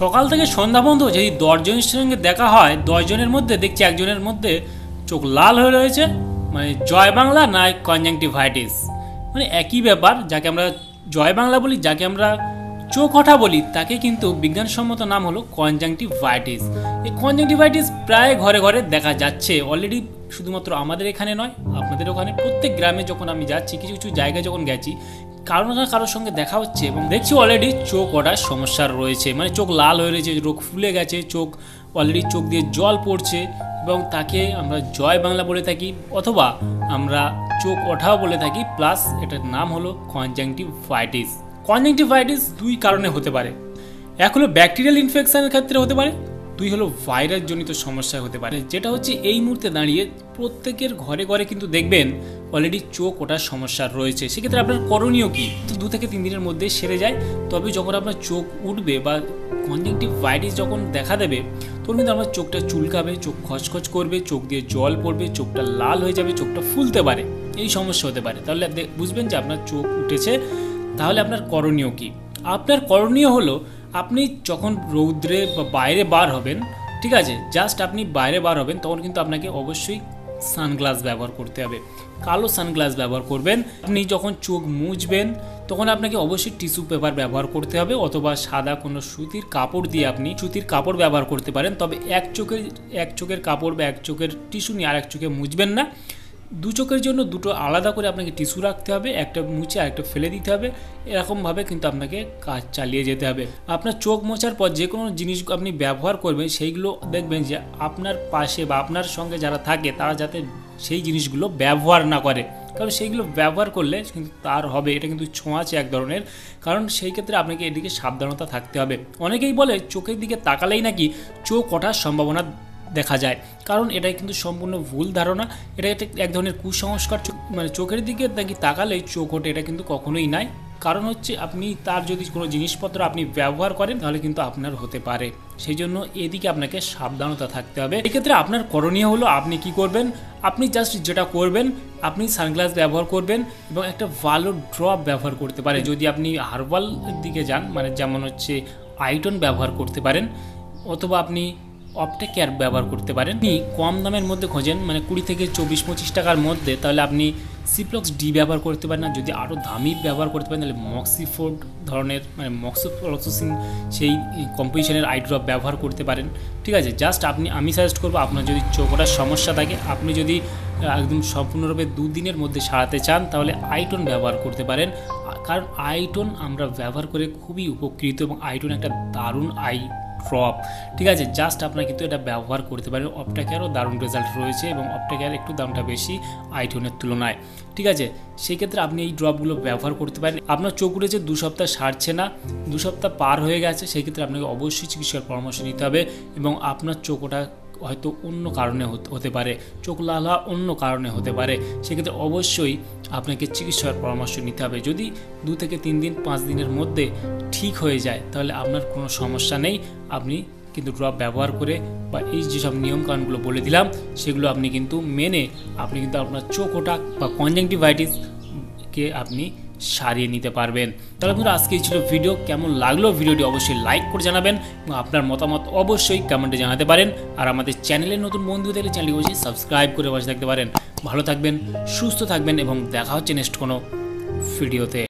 সকাল থেকে সন্ধ্যা পর্যন্ত যদি ১০ জনের সঙ্গে দেখা হয় ১০ জনের মধ্যে দেখছি একজনের মধ্যে চোখ লাল হয়ে রয়েছে, মানে জয় বাংলা না কনজাংটিভাইটিস, মানে একই ব্যাপার। যাকে আমরা জয় বাংলা বলি, যাকে আমরা চোখ ওঠা বলি, তাকে কিন্তু বিজ্ঞানসম্মত নাম হলো কনজাংটিভাইটিস। এই কনজাংটিভাইটিস প্রায় ঘরে ঘরে দেখা যাচ্ছে অলরেডি, শুধুমাত্র আমাদের এখানে নয়, আপনাদের ওখানে প্রত্যেক গ্রামে যখন আমি যাচ্ছি, কিছু কিছু জায়গায় যখন গেছি, কারো না কারোর সঙ্গে দেখা হচ্ছে এবং দেখছি অলরেডি চোখ ওঠার সমস্যা রয়েছে, মানে চোখ লাল হয়ে রয়েছে, রোগ ফুলে গেছে, চোখ অলরেডি চোখ দিয়ে জল পড়ছে এবং তাকে আমরা জয় বাংলা বলে থাকি অথবা আমরা চোখ ওঠাও বলে থাকি। প্লাস এটার নাম হলো কনজাংটিভাইটিস। কনজাংটিভাইটিস দুই কারণে হতে পারে, এক হলো ব্যাকটেরিয়াল ইনফেকশনের ক্ষেত্রে হতে পারে, দুই হলো ভাইরাসজনিত সমস্যা হতে পারে, যেটা হচ্ছে এই মুহূর্তে দাঁড়িয়ে প্রত্যেকের ঘরে ঘরে কিন্তু দেখবেন অলরেডি চোখ ওঠার সমস্যা রয়েছে। সেক্ষেত্রে আপনার করণীয় কী? 2 থেকে 3 দিনের মধ্যে সেরে যায়, তবে যখন আপনার চোখ উঠবে বা কনজাংটিভাইটিস যখন দেখা দেবে তখন কিন্তু আপনার চোখটা চুলকাবে, চোখ খচখচ করবে, চোখ দিয়ে জল পড়বে, চোখটা লাল হয়ে যাবে, চোখটা ফুলতে পারে, এই সমস্যা হতে পারে। তাহলে বুঝবেন যে আপনার চোখ উঠেছে। তাহলে আপনার করণীয় কী? আপনার করণীয় হলো আপনি যখন রৌদ্রে বা বাইরে বার হবেন, ঠিক আছে, জাস্ট আপনি বাইরে বার হবেন তখন কিন্তু আপনাকে অবশ্যই সানগ্লাস ব্যবহার করতে হবে, কালো সানগ্লাস ব্যবহার করবেন। আপনি যখন চোখ মুছবেন তখন আপনাকে অবশ্যই টিস্যু পেপার ব্যবহার করতে হবে অথবা সাদা কোনো সুতির কাপড় দিয়ে আপনি সুতির কাপড় ব্যবহার করতে পারেন, তবে এক চোখের কাপড় বা এক চোখের টিস্যু নিয়ে আর এক চোখে মুছবেন না। দু চোখের জন্য দুটো আলাদা করে আপনাকে টিস্যু রাখতে হবে, একটা মুছে আরেকটা ফেলে দিতে হবে, এরকমভাবে কিন্তু আপনাকে কাজ চালিয়ে যেতে হবে। আপনার চোখ মোছার পর যে কোনো জিনিস আপনি ব্যবহার করবেন সেইগুলো দেখবেন যে আপনার পাশে বা আপনার সঙ্গে যারা থাকে তারা যাতে সেই জিনিসগুলো ব্যবহার না করে, কারণ সেইগুলো ব্যবহার করলে কিন্তু তার হবে, এটা কিন্তু ছোঁয়াচে এক ধরনের, কারণ সেই ক্ষেত্রে আপনাকে এদিকে সাবধানতা থাকতে হবে। অনেকেই বলে চোখের দিকে তাকালেই নাকি চোখ ওঠার সম্ভাবনা দেখা যায়, কারণ এটা কিন্তু সম্পূর্ণ ভুল ধারণা, এটা এক ধরনের কুসংস্কার। মানে চোখের দিকে নাকি তাকালে চোখ ওঠে, এটা কিন্তু কখনোই নাই। কারণ হচ্ছে আপনি তার যদি কোনো জিনিসপত্র আপনি ব্যবহার করেন তাহলে কিন্তু আপনার হতে পারে, সেই জন্য এদিকে আপনাকে সাবধানতা থাকতে হবে। এক্ষেত্রে আপনার করণীয় হলো আপনি কি করবেন, আপনি জাস্ট যেটা করবেন আপনি সানগ্লাস ব্যবহার করবেন এবং একটা ভালো ড্রপ ব্যবহার করতে পারেন। যদি আপনি হার্বাল দিকে যান, মানে যেমন হচ্ছে আইটন ব্যবহার করতে পারেন অথবা আপনি অপটেক কেয়ার ব্যবহার করতে পারেন। আপনি কম দামের মধ্যে খোঁজেন, মানে 20 থেকে 24-25 টাকার মধ্যে, তাহলে আপনি সিপ্লক্স ডি ব্যবহার করতে পারেন। আর যদি আরও দামি ব্যবহার করতে পারেন তাহলে মক্সিফোর্ড ধরনের, মানে মক্সোফ্লক্সোসিন সেই কম্পোজিশনের আই ড্রপ ব্যবহার করতে পারেন, ঠিক আছে। জাস্ট আপনি, আমি সাজেস্ট করবো আপনার যদি চোখ ওঠার সমস্যা থাকে, আপনি যদি একদম সম্পূর্ণরূপে 2 দিনের মধ্যে সারাতে চান তাহলে আইটন ব্যবহার করতে পারেন, কারণ আইটন আমরা ব্যবহার করে খুবই উপকৃত এবং আইটন একটা দারুণ আই ড্রপ, ঠিক আছে। জাস্ট আপনারা কিন্তু এটা ব্যবহার করতে পারেন। অপটেক কেয়ারও দারুণ রেজাল্ট রয়েছে এবং অপটেক কেয়ার একটু দামটা বেশি আইটনের তুলনায়, ঠিক আছে। সেই ক্ষেত্রে আপনি এই ড্রপগুলো ব্যবহার করতে পারেন। আপনার চোখ উঠেছে, 2 সপ্তাহ সারছে না, 2 সপ্তাহ পার হয়ে গেছে, সেই ক্ষেত্রে আপনাকে অবশ্যই চিকিৎসার পরামর্শ নিতে হবে এবং আপনার চোখ ওটা হয়তো অন্য কারণে হতে পারে, চোখ লাল হওয়া অন্য কারণে হতে পারে, সেক্ষেত্রে অবশ্যই আপনাকে চিকিৎসার পরামর্শ নিতে হবে। যদি 2 থেকে 3 দিন 5 দিনের মধ্যে ঠিক হয়ে যায় তাহলে আপনার কোনো সমস্যা নেই, আপনি কিন্তু ড্রপ ব্যবহার করে বা এই যেসব নিয়মকানুনগুলো বলে দিলাম সেগুলো আপনি কিন্তু মেনে আপনি কিন্তু আপনার চোখ ওঠা বা কনজাংটিভাইটিসকে আপনি সারিয়ে নিতে পারবেন। তাহলে বন্ধুরা আজকে এই ছিল ভিডিও, কেমন লাগলো ভিডিওটি অবশ্যই লাইক করে জানাবেন এবং আপনার মতামত অবশ্যই কমেন্টে জানাতে পারেন। আর আমাদের চ্যানেলের নতুন বন্ধু থাকলে চ্যানেলটি অবশ্যই সাবস্ক্রাইব করে পাশে থাকতে পারেন। ভালো থাকবেন, সুস্থ থাকবেন এবং দেখা হচ্ছে নেক্সট কোনো ভিডিওতে।